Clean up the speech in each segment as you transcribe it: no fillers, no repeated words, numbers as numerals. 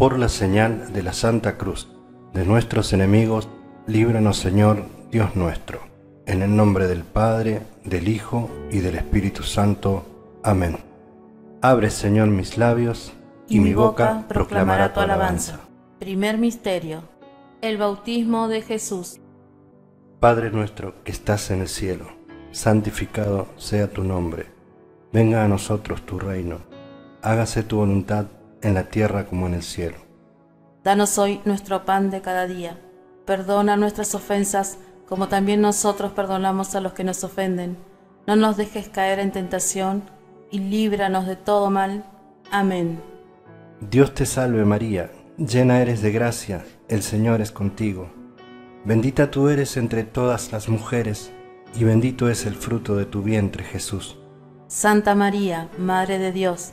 Por la señal de la Santa Cruz, de nuestros enemigos, líbranos, Señor, Dios nuestro. En el nombre del Padre, del Hijo y del Espíritu Santo. Amén. Abre, Señor, mis labios, y mi boca proclamará tu alabanza. Primer misterio: el bautismo de Jesús. Padre nuestro que estás en el cielo, santificado sea tu nombre. Venga a nosotros tu reino. Hágase tu voluntad en la tierra como en el cielo. Danos hoy nuestro pan de cada día. Perdona nuestras ofensas, como también nosotros perdonamos a los que nos ofenden. No nos dejes caer en tentación, y líbranos de todo mal. Amén. Dios te salve María, llena eres de gracia, el Señor es contigo. Bendita tú eres entre todas las mujeres, y bendito es el fruto de tu vientre, Jesús. Santa María, Madre de Dios,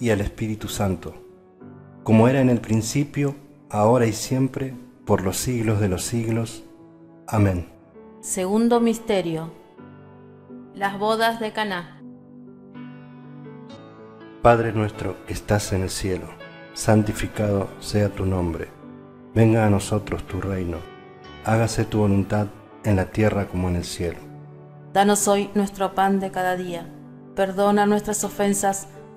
y al Espíritu Santo, como era en el principio, ahora y siempre, por los siglos de los siglos. Amén. Segundo misterio: las bodas de Caná. Padre nuestro que estás en el cielo, santificado sea tu nombre. Venga a nosotros tu reino. Hágase tu voluntad en la tierra como en el cielo. Danos hoy nuestro pan de cada día. Perdona nuestras ofensas,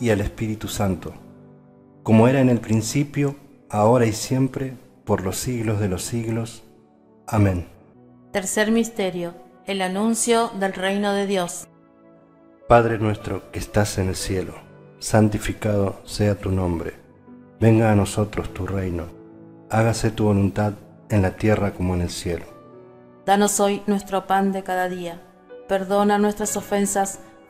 y al Espíritu Santo, como era en el principio, ahora y siempre, por los siglos de los siglos. Amén. Tercer misterio, el anuncio del reino de Dios. Padre nuestro que estás en el cielo, santificado sea tu nombre. Venga a nosotros tu reino. Hágase tu voluntad en la tierra como en el cielo. Danos hoy nuestro pan de cada día. Perdona nuestras ofensas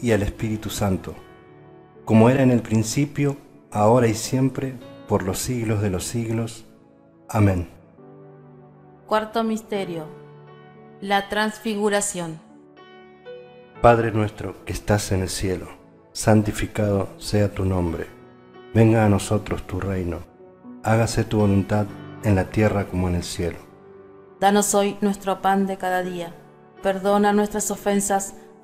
y al Espíritu Santo, como era en el principio, ahora y siempre, por los siglos de los siglos. Amén. Cuarto misterio, la transfiguración. Padre nuestro que estás en el cielo, santificado sea tu nombre. Venga a nosotros tu reino. Hágase tu voluntad en la tierra como en el cielo. Danos hoy nuestro pan de cada día. Perdona nuestras ofensas,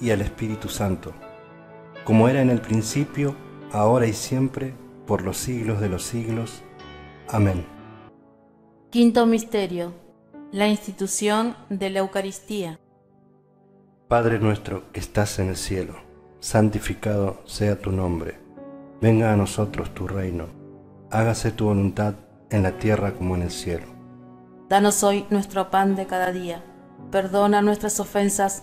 y al Espíritu Santo, como era en el principio, ahora y siempre, por los siglos de los siglos. Amén. Quinto misterio, la institución de la Eucaristía. Padre nuestro que estás en el cielo, santificado sea tu nombre. Venga a nosotros tu reino. Hágase tu voluntad en la tierra como en el cielo. Danos hoy nuestro pan de cada día. Perdona nuestras ofensas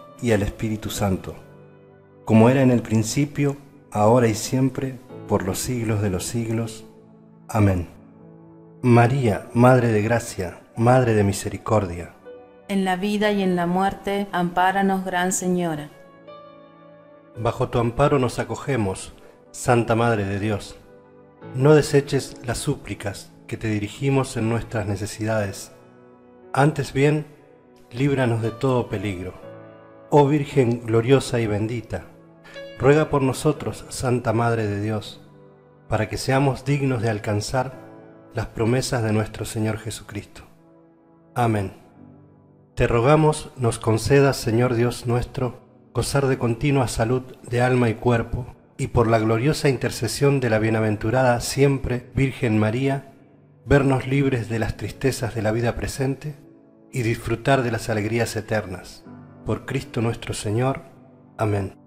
y al Espíritu Santo, como era en el principio, ahora y siempre, por los siglos de los siglos. Amén. María, Madre de Gracia, Madre de Misericordia. En la vida y en la muerte, ampáranos, Gran Señora. Bajo tu amparo nos acogemos, Santa Madre de Dios. No deseches las súplicas que te dirigimos en nuestras necesidades. Antes bien, líbranos de todo peligro. Oh Virgen gloriosa y bendita, ruega por nosotros, Santa Madre de Dios, para que seamos dignos de alcanzar las promesas de nuestro Señor Jesucristo. Amén. Te rogamos nos concedas, Señor Dios nuestro, gozar de continua salud de alma y cuerpo, y por la gloriosa intercesión de la bienaventurada siempre Virgen María, vernos libres de las tristezas de la vida presente y disfrutar de las alegrías eternas. Por Cristo nuestro Señor. Amén.